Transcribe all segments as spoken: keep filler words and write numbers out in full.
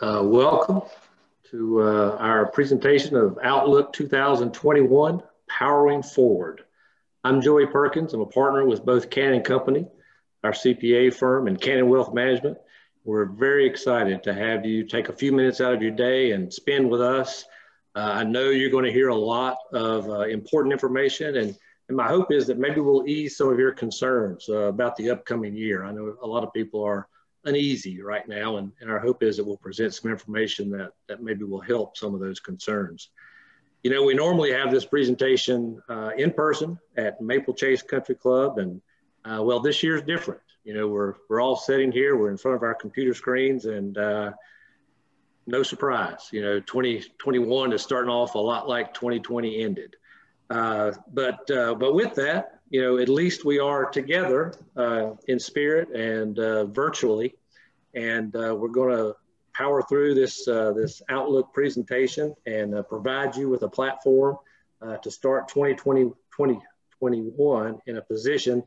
Uh, welcome to uh, our presentation of Outlook two thousand twenty-one, Powering Forward. I'm Joey Perkins. I'm a partner with both Cannon Company, our C P A firm, and Cannon Wealth Management. We're very excited to have you take a few minutes out of your day and spend with us. Uh, I know you're going to hear a lot of uh, important information, and, and my hope is that maybe we'll ease some of your concerns uh, about the upcoming year. I know a lot of people are uneasy right now, and, and our hope is that we'll present some information that, that maybe will help some of those concerns. You know, we normally have this presentation uh, in person at Maple Chase Country Club, and uh, well, this year's different. You know, we're, we're all sitting here, we're in front of our computer screens, and uh, no surprise, you know, twenty twenty-one is starting off a lot like twenty twenty ended. Uh, but, uh, but with that, you know, at least we are together uh, in spirit and uh, virtually, and uh, we're going to power through this, uh, this Outlook presentation and uh, provide you with a platform uh, to start twenty twenty, twenty twenty-one in a position,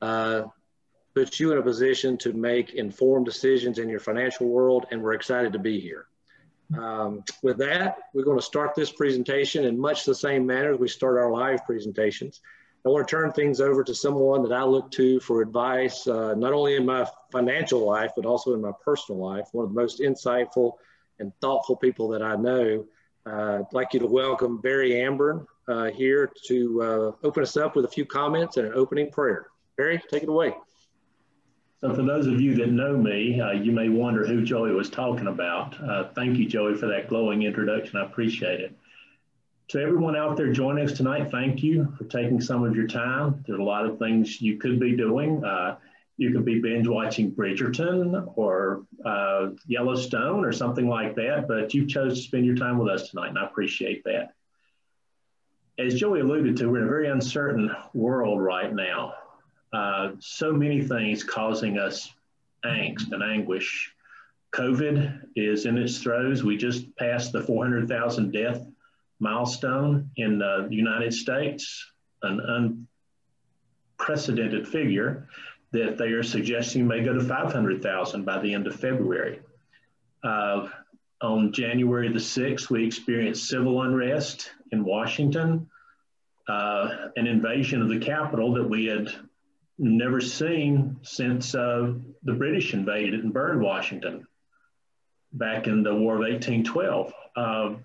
uh, puts you in a position to make informed decisions in your financial world, and we're excited to be here. Um, with that, we're going to start this presentation in much the same manner as we start our live presentations. I want to turn things over to someone that I look to for advice, uh, not only in my financial life, but also in my personal life. One of the most insightful and thoughtful people that I know. Uh, I'd like you to welcome Barry Amburn uh, here to uh, open us up with a few comments and an opening prayer. Barry, take it away. So for those of you that know me, uh, you may wonder who Joey was talking about. Uh, thank you, Joey, for that glowing introduction. I appreciate it. To everyone out there joining us tonight, thank you for taking some of your time. There's a lot of things you could be doing. Uh, you could be binge watching Bridgerton or uh, Yellowstone or something like that, but you chose to spend your time with us tonight, and I appreciate that. As Joey alluded to, we're in a very uncertain world right now. Uh, so many things causing us angst and anguish. COVID is in its throes. We just passed the four hundred thousand death milestone in the United States, an unprecedented figure that they are suggesting may go to five hundred thousand by the end of February. Uh, on January the sixth, we experienced civil unrest in Washington, uh, an invasion of the Capitol that we had never seen since uh, the British invaded and burned Washington back in the War of eighteen twelve. Uh,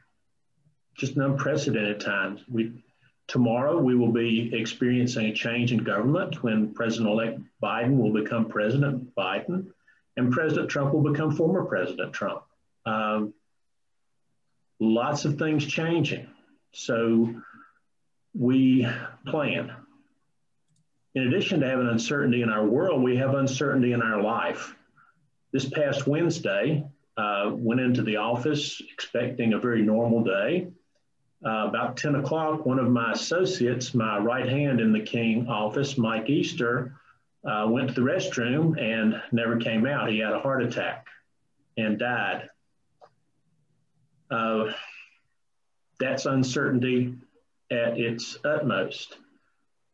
Just an unprecedented time. We, tomorrow we will be experiencing a change in government when President-elect Biden will become President Biden, and President Trump will become former President Trump. Um, lots of things changing. So we plan. In addition to having uncertainty in our world, we have uncertainty in our life. This past Wednesday, uh, went into the office expecting a very normal day. Uh, about ten o'clock, one of my associates, my right hand in the King office, Mike Easter, uh, went to the restroom and never came out. He had a heart attack and died. Uh, that's uncertainty at its utmost.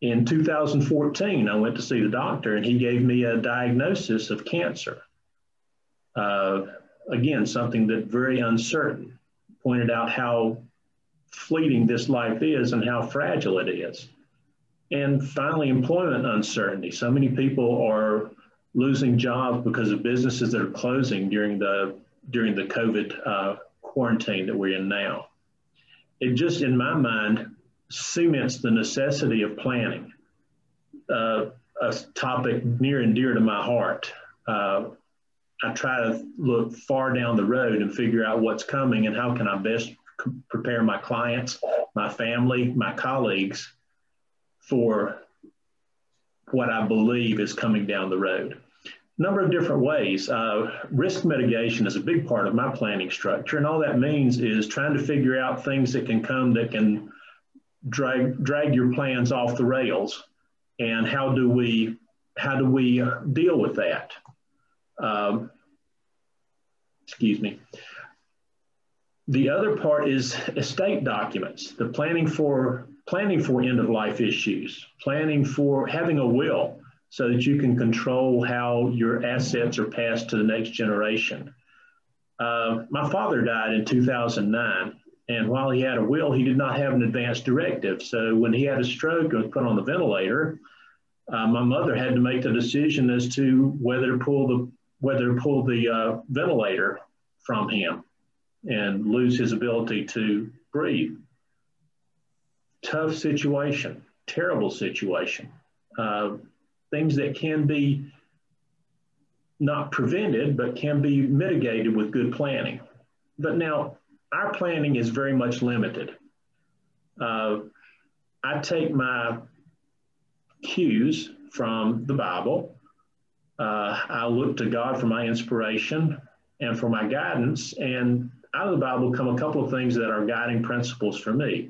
In two thousand fourteen, I went to see the doctor, and he gave me a diagnosis of cancer. Uh, again, something that very uncertain, pointed out how fleeting this life is and how fragile it is. And finally, employment uncertainty. So many people are losing jobs because of businesses that are closing during the during the COVID uh, quarantine that we're in now. It just, in my mind, cements the necessity of planning, uh, a topic near and dear to my heart. Uh, I try to look far down the road and figure out what's coming and how can I best prepare my clients, my family, my colleagues for what I believe is coming down the road. A number of different ways. Uh, risk mitigation is a big part of my planning structure, and all that means is trying to figure out things that can come that can drag, drag your plans off the rails, and how do we, how do we deal with that? Um, excuse me. The other part is estate documents, the planning for planning for end of life issues, planning for having a will so that you can control how your assets are passed to the next generation. Uh, my father died in two thousand nine, and while he had a will, he did not have an advance directive. So when he had a stroke and was put on the ventilator, uh, my mother had to make the decision as to whether to pull the whether to pull the uh, ventilator from him and lose his ability to breathe. Tough situation, terrible situation. Uh, things that can be not prevented, but can be mitigated with good planning. But now, our planning is very much limited. Uh, I take my cues from the Bible. Uh, I look to God for my inspiration and for my guidance. And out of the Bible come a couple of things that are guiding principles for me.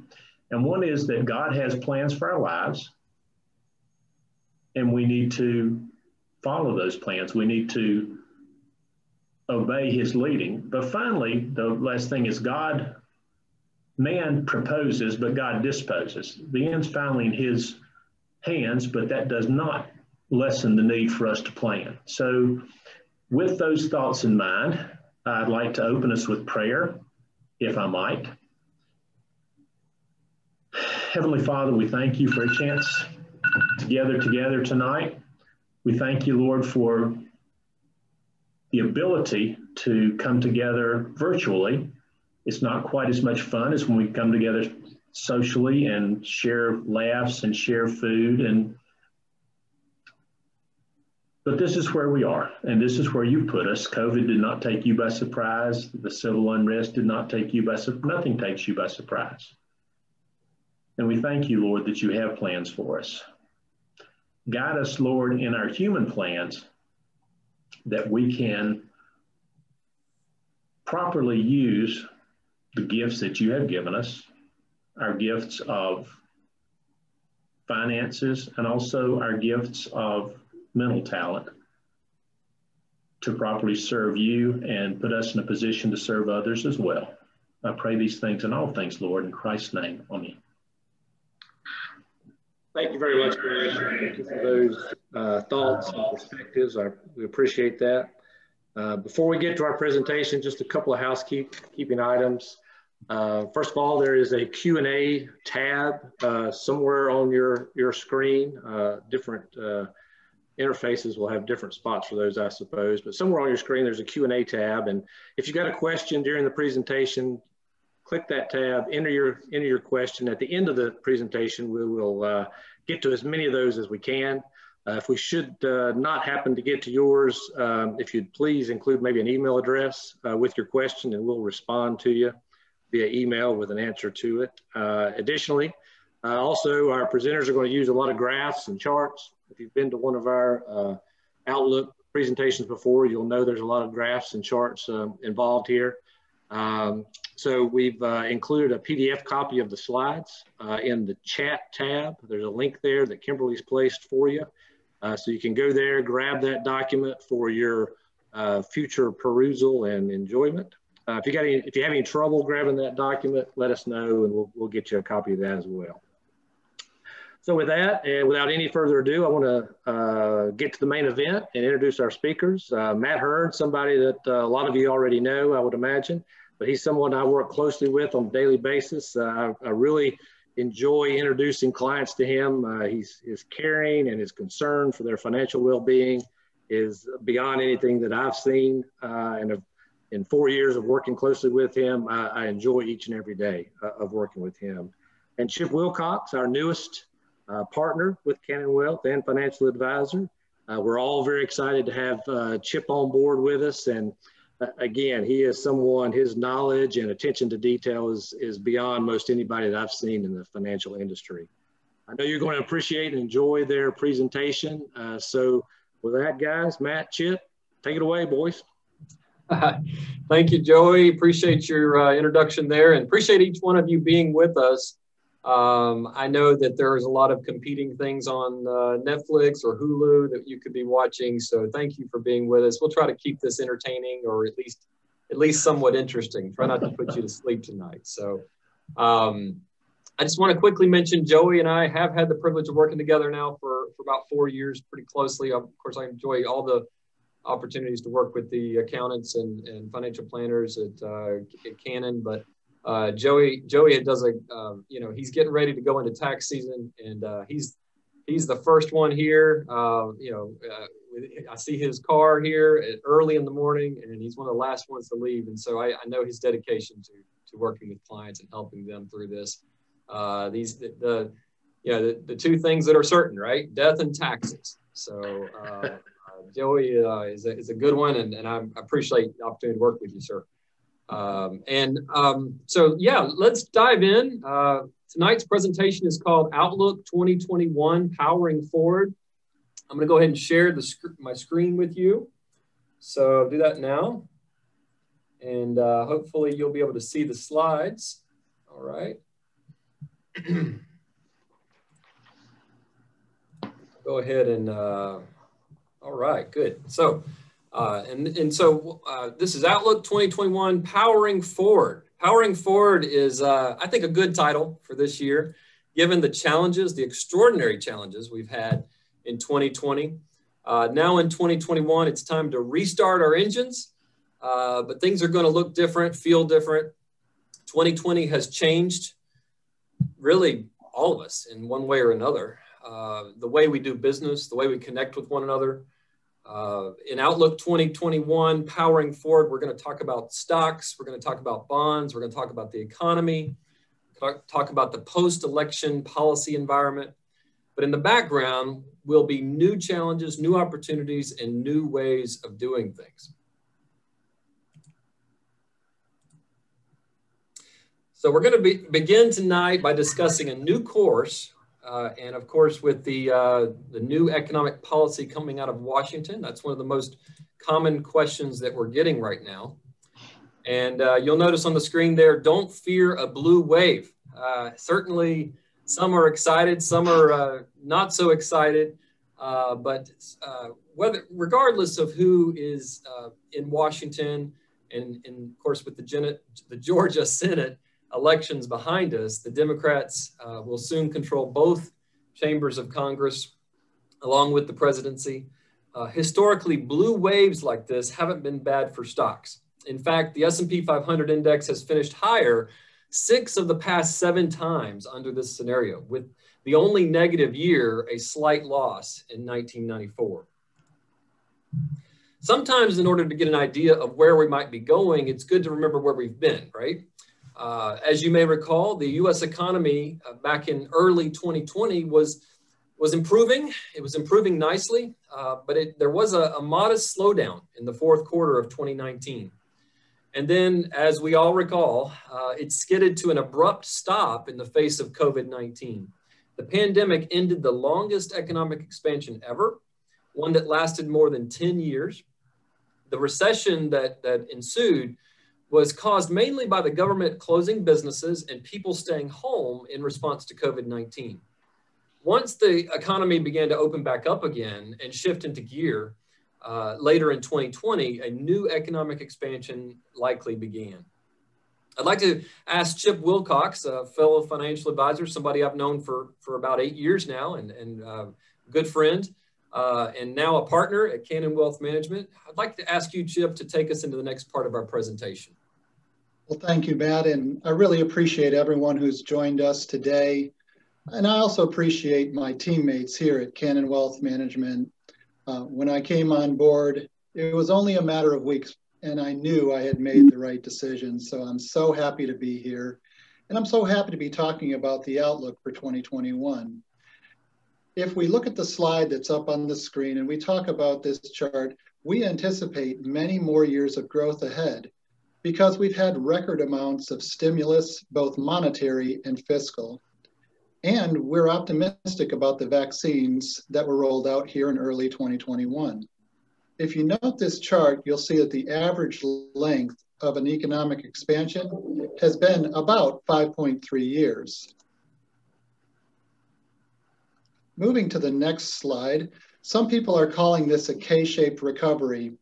And one is that God has plans for our lives, and we need to follow those plans. We need to obey his leading. But finally, the last thing is God, man proposes, but God disposes. The end's finally in his hands, but that does not lessen the need for us to plan. So with those thoughts in mind, I'd like to open us with prayer, if I might. Heavenly Father, we thank you for a chance to gather together tonight. We thank you, Lord, for the ability to come together virtually. It's not quite as much fun as when we come together socially and share laughs and share food. And but this is where we are, and this is where you put us. COVID did not take you by surprise. The civil unrest did not take you by surprise. Nothing takes you by surprise. And we thank you, Lord, that you have plans for us. Guide us, Lord, in our human plans that we can properly use the gifts that you have given us, our gifts of finances and also our gifts of mental talent, to properly serve you and put us in a position to serve others as well. I pray these things and all things, Lord, in Christ's name. Amen. Thank you very much, Barry. Thank you for those uh, thoughts and perspectives. I, we appreciate that. Uh, before we get to our presentation, just a couple of housekeeping items. Uh, first of all, there is a Q and A tab uh, somewhere on your, your screen. Uh, different uh, interfaces will have different spots for those, I suppose. But somewhere on your screen, there's a Q and A tab. And if you've got a question during the presentation, click that tab, enter your, enter your question. At the end of the presentation, we will uh, get to as many of those as we can. Uh, if we should uh, not happen to get to yours, um, if you'd please include maybe an email address uh, with your question, and we'll respond to you via email with an answer to it. Uh, additionally, uh, also our presenters are going to use a lot of graphs and charts. If you've been to one of our uh, Outlook presentations before, you'll know there's a lot of graphs and charts um, involved here. Um, so we've uh, included a P D F copy of the slides uh, in the chat tab. There's a link there that Kimberly's placed for you. Uh, so you can go there, grab that document for your uh, future perusal and enjoyment. Uh, if you got any, if you have any trouble grabbing that document, let us know and we'll, we'll get you a copy of that as well. So with that, and without any further ado, I want to uh, get to the main event and introduce our speakers. Uh, Matt Hearn, somebody that uh, a lot of you already know, I would imagine, but he's someone I work closely with on a daily basis. Uh, I, I really enjoy introducing clients to him. Uh, he's, his caring and his concern for their financial well-being is beyond anything that I've seen. Uh, and have, in four years of working closely with him, I, I enjoy each and every day uh, of working with him. And Chip Wilcox, our newest Uh, partner with Cannon Wealth and financial advisor. Uh, we're all very excited to have uh, Chip on board with us. And uh, again, he is someone, his knowledge and attention to detail is, is beyond most anybody that I've seen in the financial industry. I know you're going to appreciate and enjoy their presentation. Uh, so with that, guys, Matt, Chip, take it away, boys. Uh, thank you, Joey. Appreciate your uh, introduction there, and appreciate each one of you being with us. Um, I know that there's a lot of competing things on uh, Netflix or Hulu that you could be watching. So thank you for being with us. We'll try to keep this entertaining, or at least, at least somewhat interesting. Try not to put you to sleep tonight. So um, I just want to quickly mention Joey and I have had the privilege of working together now for, for about four years, pretty closely. Of course, I enjoy all the opportunities to work with the accountants and, and financial planners at, uh, at Cannon. But uh, Joey, Joey does a, um, you know, he's getting ready to go into tax season, and uh, he's he's the first one here. Uh, you know, uh, I see his car here at early in the morning, and he's one of the last ones to leave. And so I, I know his dedication to to working with clients and helping them through this. Uh, these the, the you know the, the two things that are certain, right? Death and taxes. So. Uh, Joey uh, is, a, is a good one, and, and I appreciate the opportunity to work with you, sir. Um, and um, so, yeah, let's dive in. Uh, tonight's presentation is called Outlook twenty twenty-one, Powering Forward. I'm going to go ahead and share the sc my screen with you. So I'll do that now. And uh, hopefully you'll be able to see the slides. All right. Go ahead and... Uh, All right, good. So, uh, and, and so uh, this is Outlook twenty twenty-one, Powering Forward. Powering Forward is, uh, I think, a good title for this year, given the challenges, the extraordinary challenges we've had in twenty twenty. Uh, now in twenty twenty-one, it's time to restart our engines, uh, but things are gonna look different, feel different. twenty twenty has changed really all of us in one way or another. Uh, the way we do business, the way we connect with one another. Uh, in Outlook twenty twenty-one, Powering Forward, we're going to talk about stocks, we're going to talk about bonds, we're going to talk about the economy, talk, talk about the post-election policy environment. But in the background will be new challenges, new opportunities, and new ways of doing things. So we're going to be, begin tonight by discussing a new course. Uh, and of course, with the, uh, the new economic policy coming out of Washington, that's one of the most common questions that we're getting right now. And uh, you'll notice on the screen there, don't fear a blue wave. Uh, certainly, some are excited, some are uh, not so excited. Uh, but uh, whether, regardless of who is uh, in Washington, and, and of course, with the, Gen the Georgia Senate elections behind us, the Democrats uh, will soon control both chambers of Congress, along with the presidency. Uh, historically, blue waves like this haven't been bad for stocks. In fact, the S and P five hundred index has finished higher six of the past seven times under this scenario, with the only negative year a slight loss in nineteen ninety-four. Sometimes, in order to get an idea of where we might be going, it's good to remember where we've been, right? Uh, as you may recall, the U S economy uh, back in early twenty twenty was, was improving. It was improving nicely, uh, but it, there was a, a modest slowdown in the fourth quarter of twenty nineteen. And then, as we all recall, uh, it skidded to an abrupt stop in the face of COVID nineteen. The pandemic ended the longest economic expansion ever, one that lasted more than ten years. The recession that, that ensued was caused mainly by the government closing businesses and people staying home in response to COVID nineteen. Once the economy began to open back up again and shift into gear, uh, later in twenty twenty, a new economic expansion likely began. I'd like to ask Chip Wilcox, a fellow financial advisor, somebody I've known for, for about eight years now and, and uh, good friend, Uh, and now a partner at Cannon Wealth Management. I'd like to ask you, Chip, to take us into the next part of our presentation. Well, thank you, Matt, and I really appreciate everyone who's joined us today. And I also appreciate my teammates here at Cannon Wealth Management. Uh, when I came on board, it was only a matter of weeks, and I knew I had made the right decision. So I'm so happy to be here, and I'm so happy to be talking about the outlook for twenty twenty-one. If we look at the slide that's up on the screen and we talk about this chart, we anticipate many more years of growth ahead because we've had record amounts of stimulus, both monetary and fiscal. And we're optimistic about the vaccines that were rolled out here in early twenty twenty-one. If you note this chart, you'll see that the average length of an economic expansion has been about five point three years. Moving to the next slide, some people are calling this a K-shaped recovery.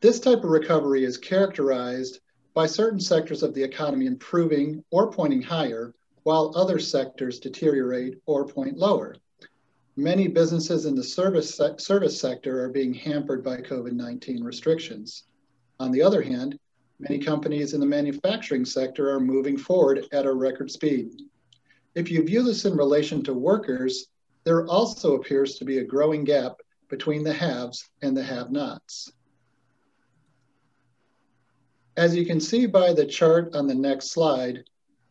This type of recovery is characterized by certain sectors of the economy improving or pointing higher, while other sectors deteriorate or point lower. many businesses in the service, se- service sector are being hampered by COVID nineteen restrictions. On the other hand, many companies in the manufacturing sector are moving forward at a record speed. If you view this in relation to workers, there also appears to be a growing gap between the haves and the have-nots. As you can see by the chart on the next slide,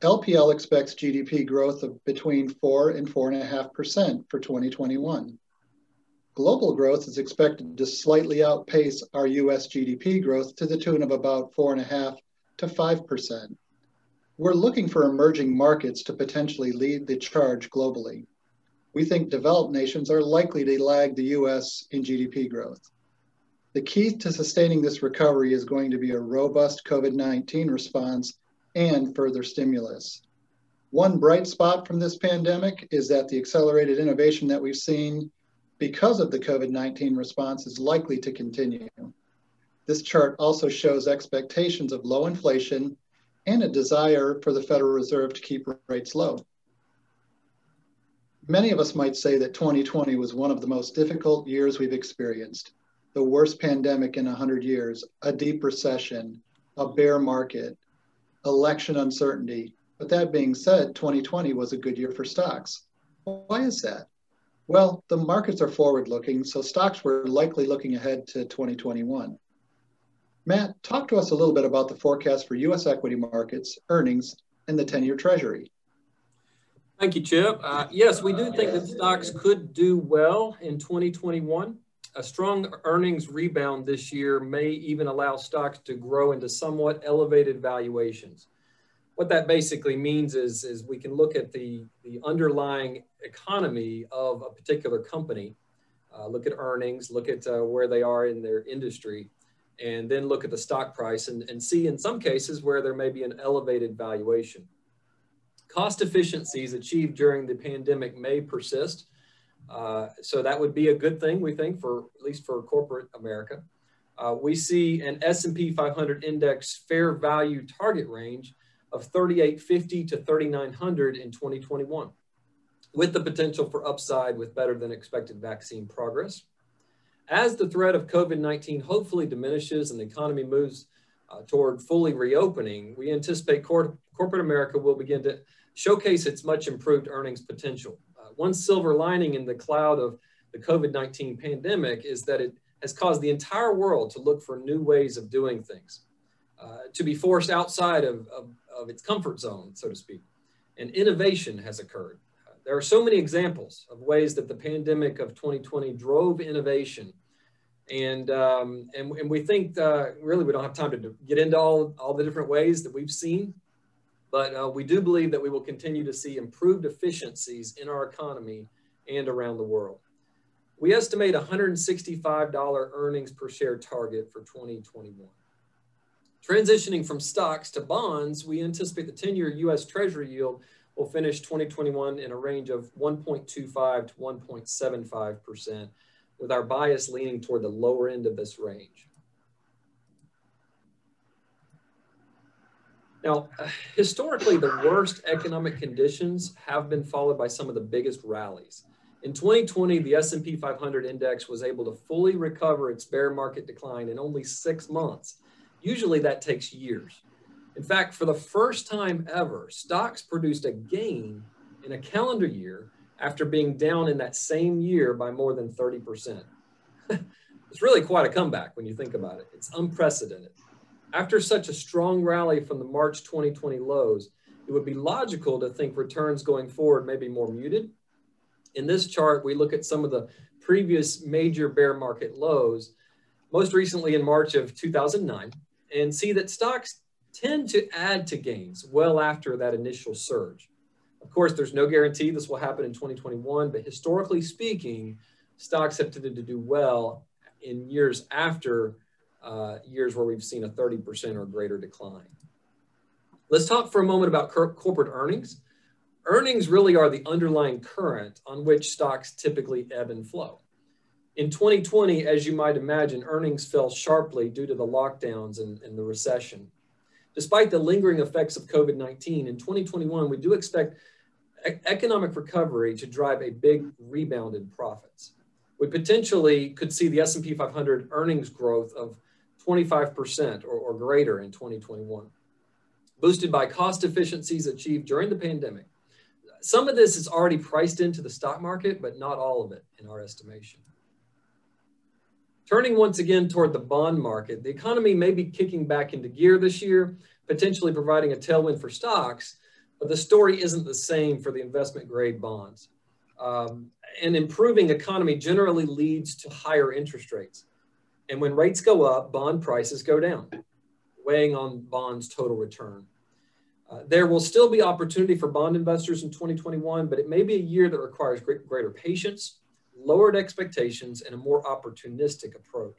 L P L expects G D P growth of between four and four point five percent for twenty twenty-one. Global growth is expected to slightly outpace our U S G D P growth to the tune of about four point five to five percent. We're looking for emerging markets to potentially lead the charge globally. We think developed nations are likely to lag the U S in G D P growth. The key to sustaining this recovery is going to be a robust COVID nineteen response and further stimulus. One bright spot from this pandemic is that the accelerated innovation that we've seen because of the COVID nineteen response is likely to continue. This chart also shows expectations of low inflation and a desire for the Federal Reserve to keep rates low. Many of us might say that twenty twenty was one of the most difficult years we've experienced, the worst pandemic in one hundred years, a deep recession, a bear market, election uncertainty. But that being said, twenty twenty was a good year for stocks. Why is that? Well, the markets are forward-looking, so stocks were likely looking ahead to twenty twenty-one. Matt, talk to us a little bit about the forecast for U S equity markets, earnings, and the ten-year Treasury. Thank you, Chip. Uh, yes, we do think that stocks could do well in twenty twenty-one. A strong earnings rebound this year may even allow stocks to grow into somewhat elevated valuations. What that basically means is, is we can look at the, the underlying economy of a particular company, uh, look at earnings, look at uh, where they are in their industry, and then look at the stock price and, and see in some cases where there may be an elevated valuation. Cost efficiencies achieved during the pandemic may persist, uh, so that would be a good thing, we think, for at least for corporate America. Uh, we see an S and P five hundred index fair value target range of thirty-eight fifty to thirty-nine hundred in twenty twenty-one, with the potential for upside with better than expected vaccine progress. As the threat of COVID nineteen hopefully diminishes and the economy moves uh, toward fully reopening, we anticipate cor corporate America will begin to showcase its much improved earnings potential. Uh, one silver lining in the cloud of the COVID nineteen pandemic is that it has caused the entire world to look for new ways of doing things, uh, to be forced outside of, of of its comfort zone, so to speak, and innovation has occurred. Uh, there are so many examples of ways that the pandemic of twenty twenty drove innovation. And, um, and, and we think, uh, really, we don't have time to do, get into all, all the different ways that we've seen, but uh, we do believe that we will continue to see improved efficiencies in our economy and around the world. We estimate one hundred sixty-five dollar earnings per share target for twenty twenty-one. Transitioning from stocks to bonds, we anticipate the ten-year U S Treasury yield will finish twenty twenty-one in a range of one point two five to one point seven five percent, with our bias leaning toward the lower end of this range. Now, historically, the worst economic conditions have been followed by some of the biggest rallies. In twenty twenty, the S and P five hundred index was able to fully recover its bear market decline in only six months. Usually that takes years. In fact, for the first time ever, stocks produced a gain in a calendar year after being down in that same year by more than thirty percent. It's really quite a comeback when you think about it. It's unprecedented. After such a strong rally from the March twenty twenty lows, it would be logical to think returns going forward may be more muted. In this chart, we look at some of the previous major bear market lows, most recently in March of two thousand nine, and see that stocks tend to add to gains well after that initial surge. Of course, there's no guarantee this will happen in twenty twenty-one, but historically speaking, stocks have tended to do well in years after uh, years where we've seen a thirty percent or greater decline. Let's talk for a moment about cor- corporate earnings. Earnings really are the underlying current on which stocks typically ebb and flow. In twenty twenty, as you might imagine, earnings fell sharply due to the lockdowns and, and the recession. Despite the lingering effects of COVID nineteen, in twenty twenty-one, we do expect e- economic recovery to drive a big rebound in profits. We potentially could see the S and P five hundred earnings growth of twenty-five percent or, or greater in twenty twenty-one, boosted by cost efficiencies achieved during the pandemic. Some of this is already priced into the stock market, but not all of it in our estimation. Turning once again toward the bond market, the economy may be kicking back into gear this year, potentially providing a tailwind for stocks, but the story isn't the same for the investment grade bonds. Um, an improving economy generally leads to higher interest rates. And when rates go up, bond prices go down, weighing on bonds' total return. Uh, there will still be opportunity for bond investors in twenty twenty-one, but it may be a year that requires great, greater patience, lowered expectations, and a more opportunistic approach.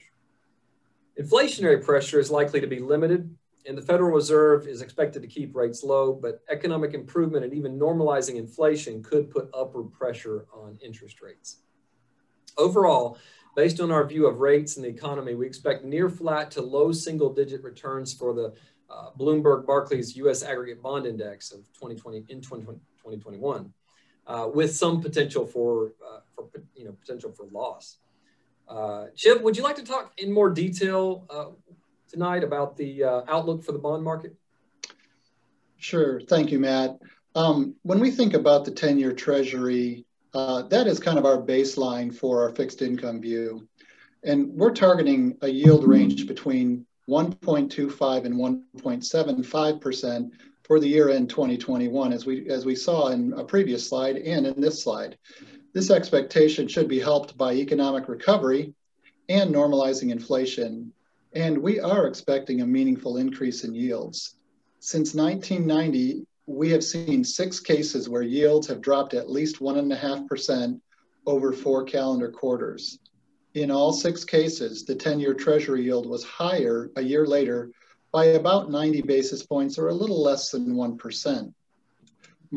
Inflationary pressure is likely to be limited, and the Federal Reserve is expected to keep rates low, but economic improvement and even normalizing inflation could put upward pressure on interest rates. Overall, based on our view of rates and the economy, we expect near flat to low single-digit returns for the Uh, Bloomberg Barclays U S Aggregate Bond Index of twenty twenty in twenty twenty, twenty twenty-one, uh, with some potential for, uh, for you know potential for loss. Uh, Chip, would you like to talk in more detail uh, tonight about the uh, outlook for the bond market? Sure, thank you, Matt. Um, when we think about the ten-year Treasury, uh, that is kind of our baseline for our fixed income view, and we're targeting a yield range between one point two five and one point seven five percent for the year end twenty twenty-one, as we as we saw in a previous slide and in this slide. This expectation should be helped by economic recovery and normalizing inflation, and we are expecting a meaningful increase in yields. Since nineteen ninety, we have seen six cases where yields have dropped at least one point five percent over four calendar quarters. In all six cases, the ten-year Treasury yield was higher a year later by about ninety basis points, or a little less than one percent.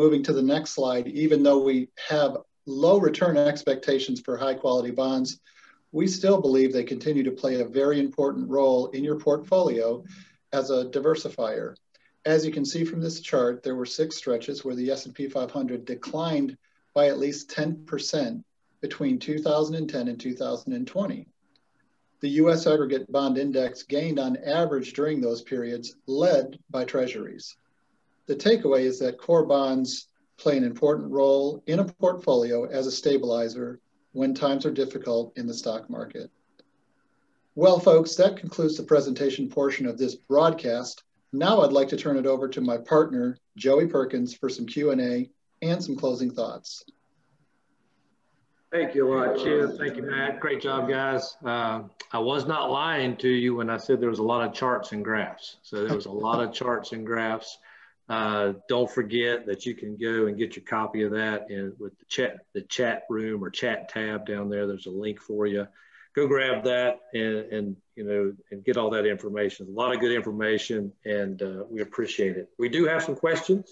Moving to the next slide, even though we have low return expectations for high-quality bonds, we still believe they continue to play a very important role in your portfolio as a diversifier. As you can see from this chart, there were six stretches where the S and P five hundred declined by at least ten percent between two thousand ten and two thousand twenty. The U S Aggregate Bond Index gained on average during those periods, led by Treasuries. The takeaway is that core bonds play an important role in a portfolio as a stabilizer when times are difficult in the stock market. Well, folks, that concludes the presentation portion of this broadcast. Now I'd like to turn it over to my partner, Joey Perkins, for some Q and A and some closing thoughts. Thank you a lot, Chip. Thank you, Matt. Great job, guys. Uh, I was not lying to you when I said there was a lot of charts and graphs. So there was a lot of charts and graphs. Uh, don't forget that you can go and get your copy of that in, with the chat, the chat room or chat tab down there. There's a link for you. Go grab that and, and you know and get all that information. A lot of good information, and uh, we appreciate it. We do have some questions.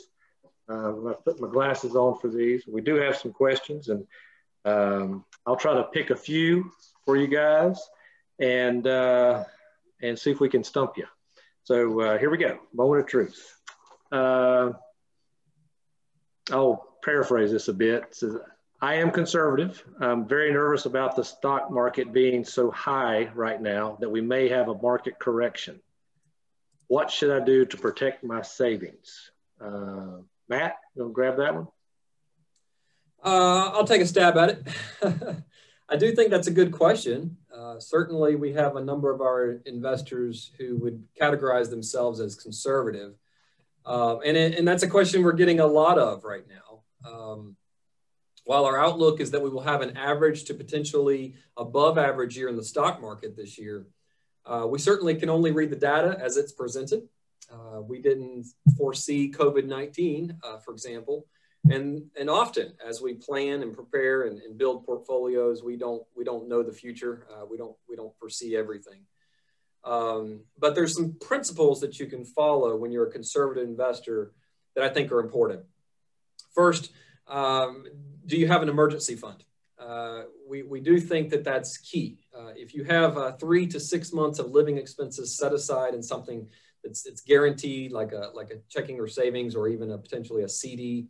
Uh, I put my glasses on for these. We do have some questions, and Um, I'll try to pick a few for you guys and, uh, and see if we can stump you. So uh, here we go, moment of truth. Uh, I'll paraphrase this a bit. It says, I am conservative. I'm very nervous about the stock market being so high right now that we may have a market correction. What should I do to protect my savings? Uh, Matt, you want to grab that one? Uh, I'll take a stab at it. I do think that's a good question. Uh, certainly, we have a number of our investors who would categorize themselves as conservative. Uh, and, it, and that's a question we're getting a lot of right now. Um, while our outlook is that we will have an average to potentially above average year in the stock market this year, uh, we certainly can only read the data as it's presented. Uh, we didn't foresee COVID nineteen, uh, for example. And, and often, as we plan and prepare and, and build portfolios, we don't, we don't know the future. Uh, we, don't, we don't foresee everything. Um, but there's some principles that you can follow when you're a conservative investor that I think are important. First, um, do you have an emergency fund? Uh, we, we do think that that's key. Uh, if you have uh, three to six months of living expenses set aside in something that's, that's guaranteed, like a, like a checking or savings or even a, potentially a C D,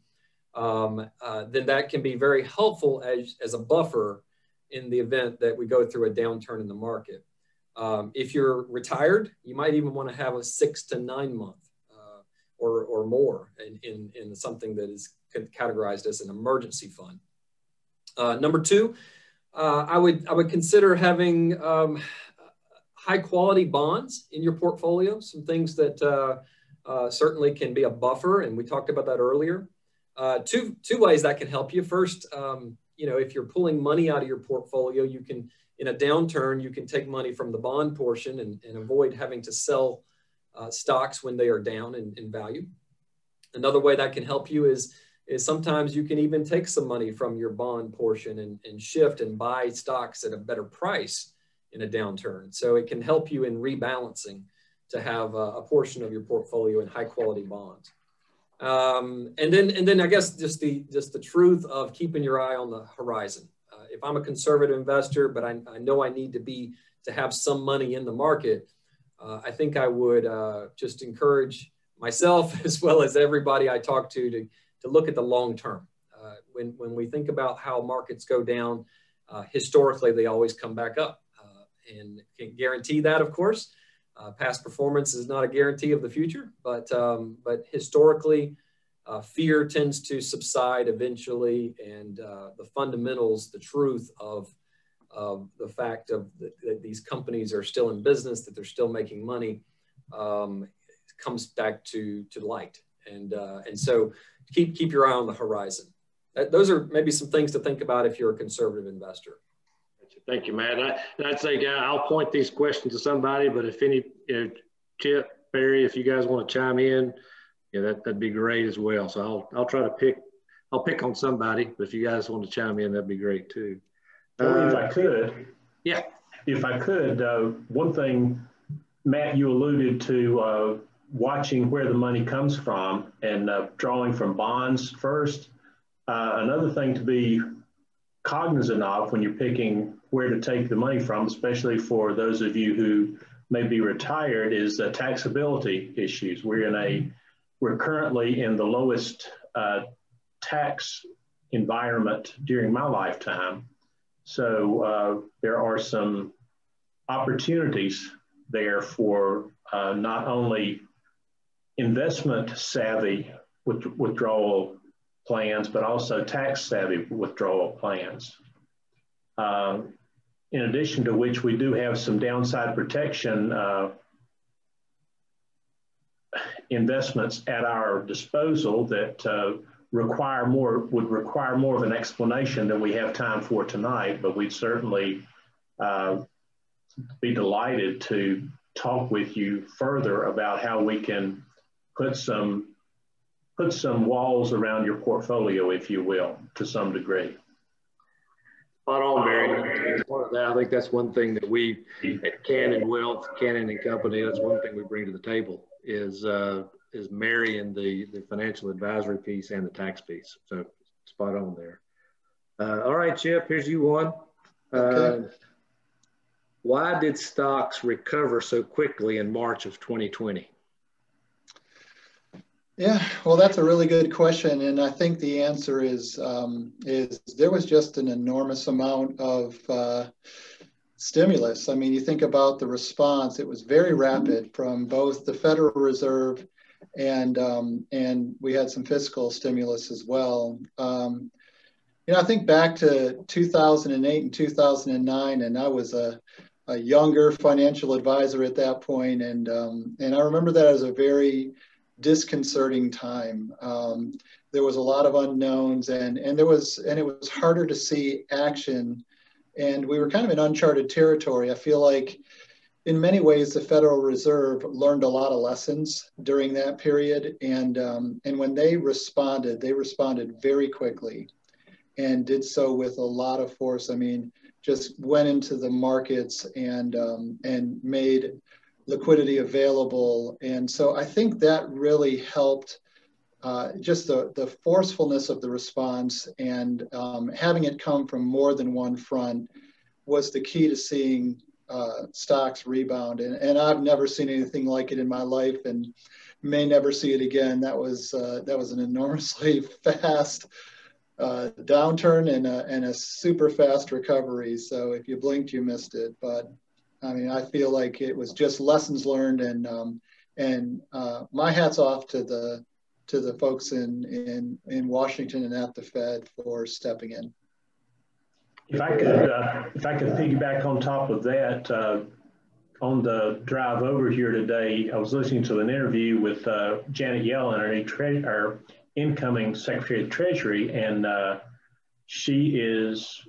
um, uh, then that can be very helpful as, as a buffer in the event that we go through a downturn in the market. Um, if you're retired, you might even want to have a six to nine month uh, or, or more in, in, in something that is categorized as an emergency fund. Uh, number two, uh, I would, I would consider having um, high quality bonds in your portfolio, some things that uh, uh, certainly can be a buffer, and we talked about that earlier. Uh, two, two ways that can help you. First, um, you know, if you're pulling money out of your portfolio, you can, in a downturn, you can take money from the bond portion and, and avoid having to sell uh, stocks when they are down in, in value. Another way that can help you is, is sometimes you can even take some money from your bond portion and, and shift and buy stocks at a better price in a downturn. So it can help you in rebalancing to have a, a portion of your portfolio in high quality bonds. Um, and then, and then I guess just the, just the truth of keeping your eye on the horizon. Uh, if I'm a conservative investor, but I, I know I need to be, to have some money in the market, uh, I think I would uh, just encourage myself as well as everybody I talk to, to, to look at the long term. Uh, when, when we think about how markets go down, uh, historically, they always come back up, uh, and can't guarantee that, of course. Uh, past performance is not a guarantee of the future, but, um, but historically, uh, fear tends to subside eventually, and uh, the fundamentals, the truth of, of the fact of the, that these companies are still in business, that they're still making money, um, comes back to, to light. And, uh, and so keep, keep your eye on the horizon. That, those are maybe some things to think about if you're a conservative investor. Thank you, Matt. I, and I'd say, guy, I'll point these questions to somebody, but if any, you know, Chip, Barry, if you guys want to chime in, yeah, that, that'd be great as well. So I'll, I'll try to pick, I'll pick on somebody, but if you guys want to chime in, that'd be great too. Well, uh, if I could. Yeah. If I could, uh, one thing, Matt, you alluded to uh, watching where the money comes from and uh, drawing from bonds first. Uh, another thing to be cognizant of when you're picking where to take the money from, especially for those of you who may be retired, is the taxability issues. We're in a, we're currently in the lowest uh, tax environment during my lifetime. So uh, there are some opportunities there for uh, not only investment savvy with, withdrawal plans, but also tax savvy withdrawal plans. Um, in addition to which, we do have some downside protection uh, investments at our disposal that uh, require more, would require more of an explanation than we have time for tonight, but we'd certainly uh, be delighted to talk with you further about how we can put some, put some walls around your portfolio, if you will, to some degree. Spot on, Barry. I think that's one thing that we at Cannon Wealth, Cannon and Company, that's one thing we bring to the table is uh, is marrying the, the financial advisory piece and the tax piece. So spot on there. Uh, all right, Chip, here's you one. Uh, okay. Why did stocks recover so quickly in March of twenty twenty? Yeah, well, that's a really good question. And I think the answer is, um, is there was just an enormous amount of uh, stimulus. I mean, you think about the response, it was very rapid from both the Federal Reserve and, um, and we had some fiscal stimulus as well. Um, you know, I think back to two thousand eight and two thousand nine, and I was a, a younger financial advisor at that point. And, um, and I remember that as a very disconcerting time. Um, there was a lot of unknowns, and and there was and it was harder to see action, and we were kind of in uncharted territory. I feel like in many ways the Federal Reserve learned a lot of lessons during that period, and um, and when they responded, they responded very quickly and did so with a lot of force. I mean, just went into the markets and um, and made liquidity available. And so I think that really helped uh, just the, the forcefulness of the response, and um, having it come from more than one front was the key to seeing uh, stocks rebound. And, and I've never seen anything like it in my life. And may never see it again. That was uh, that was an enormously fast uh, downturn and a, and a super fast recovery. So if you blinked, you missed it. But I mean, I feel like it was just lessons learned, and um, and uh, my hat's off to the to the folks in in in Washington and at the Fed for stepping in. If I could, uh, if I could piggyback on top of that, uh, on the drive over here today, I was listening to an interview with uh, Janet Yellen, our, our incoming Secretary of Treasury, and uh, she is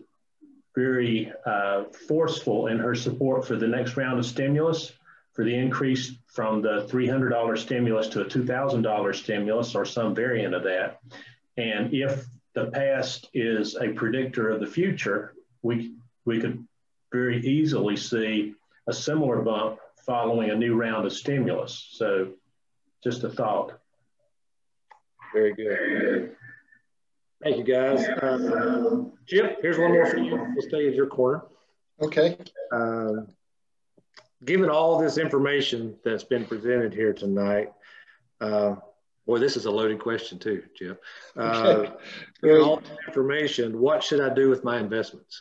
very uh, forceful in her support for the next round of stimulus, for the increase from the three hundred dollar stimulus to a two thousand dollar stimulus or some variant of that. And if the past is a predictor of the future, we we could very easily see a similar bump following a new round of stimulus. So just a thought. Very good. Thank you, guys. Um, Chip, here's one more for you. We'll stay in your corner. Okay. Uh, given all this information that's been presented here tonight, uh, boy, this is a loaded question too, Jeff. Uh, okay. All the information, what should I do with my investments?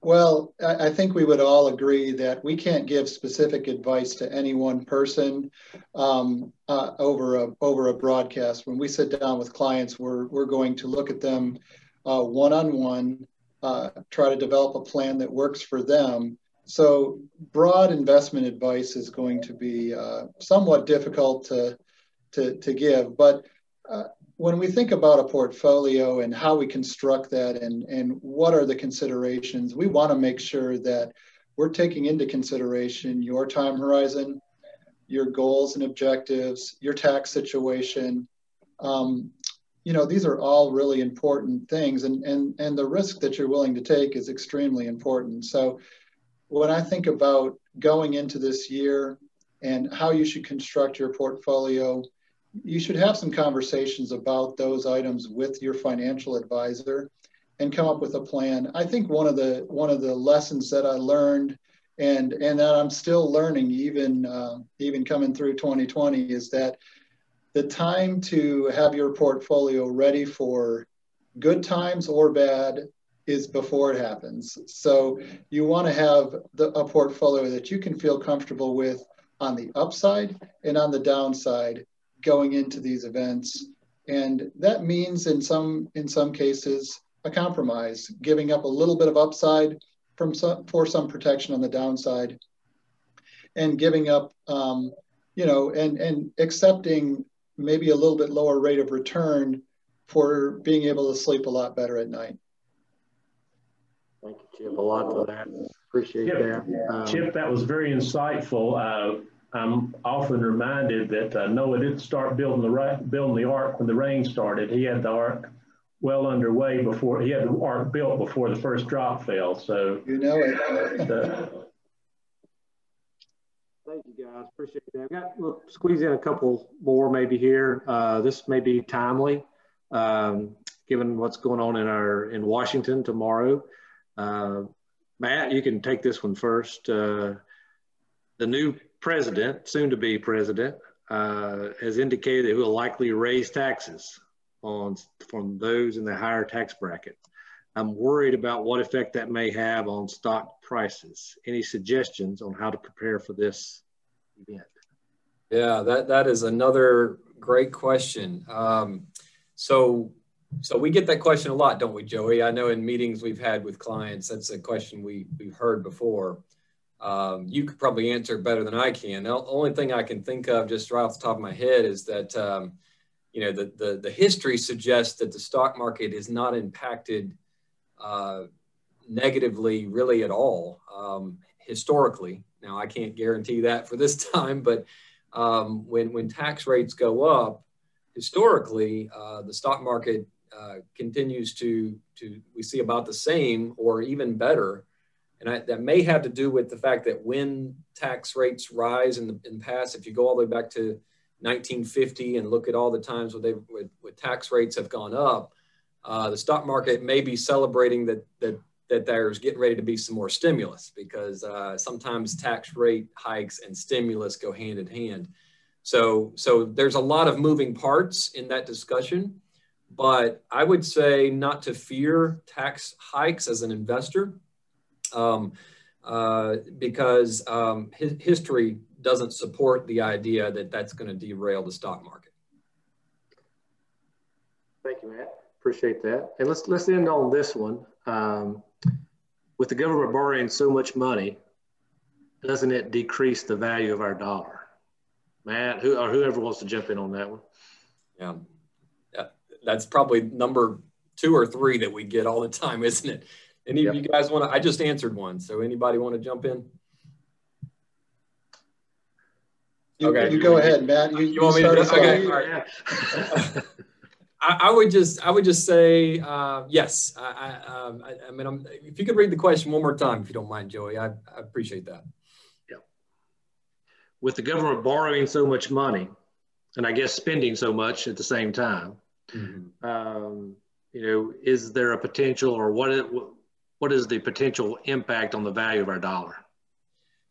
Well, I, I think we would all agree that we can't give specific advice to any one person um, uh, over a over a broadcast. When we sit down with clients, we're we're going to look at them uh, one on one, uh, try to develop a plan that works for them. So, broad investment advice is going to be uh, somewhat difficult to. To, to give, but uh, when we think about a portfolio and how we construct that and, and what are the considerations, we want to make sure that we're taking into consideration your time horizon, your goals and objectives, your tax situation. Um, you know, these are all really important things, and, and, and the risk that you're willing to take is extremely important. So when I think about going into this year and how you should construct your portfolio, you should have some conversations about those items with your financial advisor and come up with a plan. I think one of the one of the lessons that I learned and and that I'm still learning even uh, even coming through twenty twenty is that the time to have your portfolio ready for good times or bad is before it happens. So you want to have the, a portfolio that you can feel comfortable with on the upside and on the downside going into these events. And that means in some in some cases a compromise, giving up a little bit of upside from some, for some protection on the downside, and giving up um, you know and and accepting maybe a little bit lower rate of return for being able to sleep a lot better at night. Thank you, Chip, a lot for that. Appreciate Chip, that. Um, Chip, that was very insightful. Uh, I'm often reminded that uh, Noah didn't start building the building the ark when the rain started. He had the ark well underway before he had the ark built before the first drop fell. So you know it. uh, Thank you, guys. Appreciate that. I've got we'll squeeze in a couple more maybe here. Uh, this may be timely, um, given what's going on in our in Washington tomorrow. Uh, Matt, you can take this one first. Uh, the new president, soon to be president, uh, has indicated that he will likely raise taxes on from those in the higher tax bracket. I'm worried about what effect that may have on stock prices. Any suggestions on how to prepare for this event? Yeah, that, that is another great question. Um, so. So we get that question a lot, don't we, Joey? I know in meetings we've had with clients, that's a question we, we've heard before. Um, you could probably answer it better than I can. The only thing I can think of just right off the top of my head is that, um, you know, the, the, the history suggests that the stock market is not impacted uh, negatively really at all um, historically. Now, I can't guarantee that for this time, but um, when, when tax rates go up, historically, uh, the stock market Uh, continues to, to, we see about the same or even better. And I, that may have to do with the fact that when tax rates rise in the in the past, if you go all the way back to nineteen fifty and look at all the times where, they, where, where tax rates have gone up, uh, the stock market may be celebrating that, that, that there's getting ready to be some more stimulus because uh, sometimes tax rate hikes and stimulus go hand in hand. So, so there's a lot of moving parts in that discussion, but I would say not to fear tax hikes as an investor, um, uh, because um, his, history doesn't support the idea that that's going to derail the stock market. Thank you, Matt. Appreciate that. And let's let's end on this one. Um, with the government borrowing so much money, doesn't it decrease the value of our dollar? Matt, who, or whoever wants to jump in on that one. Yeah. yeah, that's probably number two or three that we get all the time, isn't it? Any yep. of you guys want to, I just answered one. So anybody want to jump in? You, okay. You go you, ahead, Matt. You, you, you want me to do okay. All right. Yeah. I, I would just, I would just say, uh, yes. I, I, um, I, I mean, I'm, if you could read the question one more time, if you don't mind, Joey, I, I appreciate that. With the government borrowing so much money, and I guess spending so much at the same time, mm-hmm. um, you know, is there a potential, or what is, what is the potential impact on the value of our dollar?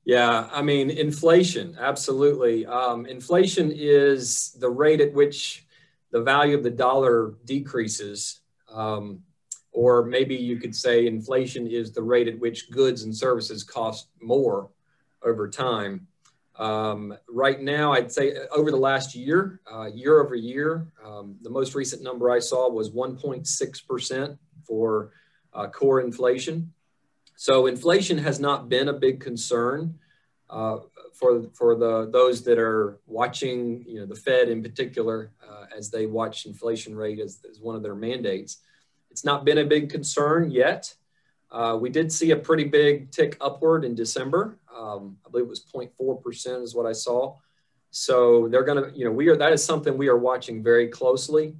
Yeah, I mean, inflation, absolutely. Um, inflation is the rate at which the value of the dollar decreases, um, or maybe you could say inflation is the rate at which goods and services cost more over time. Um, right now, I'd say over the last year, uh, year over year, um, the most recent number I saw was one point six percent for uh, core inflation. So inflation has not been a big concern uh, for, for the, those that are watching, you know, the Fed in particular, uh, as they watch inflation rate as, as one of their mandates. It's not been a big concern yet. Uh, we did see a pretty big tick upward in December. Um, I believe it was zero point four percent is what I saw. So they're going to, you know, we are, that is something we are watching very closely.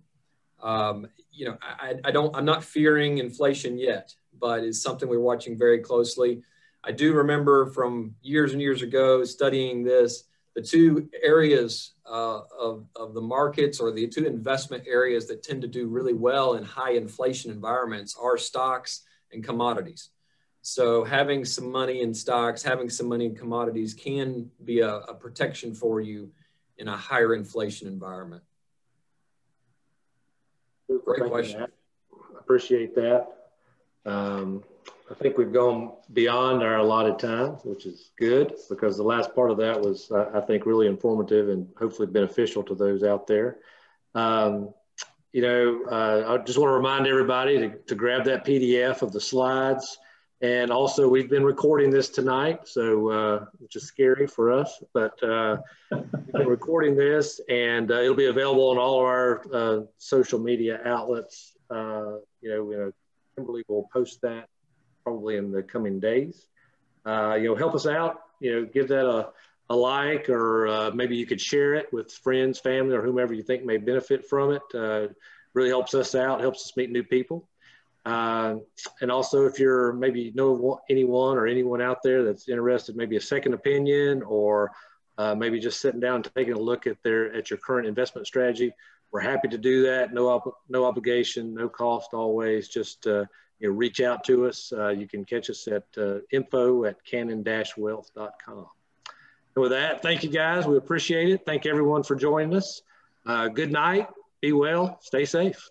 Um, you know, I, I don't, I'm not fearing inflation yet, but it's something we're watching very closely. I do remember from years and years ago studying this, the two areas uh, of, of the markets, or the two investment areas that tend to do really well in high inflation environments, are stocks and commodities. So having some money in stocks, having some money in commodities can be a, a protection for you in a higher inflation environment. Great Thank question. I appreciate that. Um, I think we've gone beyond our allotted time, which is good, because the last part of that was, uh, I think, really informative and hopefully beneficial to those out there. Um, you know, uh, I just want to remind everybody to, to grab that P D F of the slides. And also, we've been recording this tonight, so uh, which is scary for us, but uh, we've been recording this, and uh, it'll be available on all of our uh, social media outlets. Uh, you know, you know, Kimberly will post that probably in the coming days. Uh, you know, help us out. You know, give that a, a like, or uh, maybe you could share it with friends, family, or whomever you think may benefit from it. Uh, really helps us out, helps us meet new people. Uh, and also, if you're maybe know anyone or anyone out there that's interested, maybe a second opinion, or uh, maybe just sitting down and taking a look at their at your current investment strategy, we're happy to do that. No, op no obligation, no cost. Always just uh, you know, reach out to us. Uh, you can catch us at uh, info at cannon dash wealth dot com. And with that, thank you guys. We appreciate it. Thank everyone for joining us. Uh, good night. Be well. Stay safe.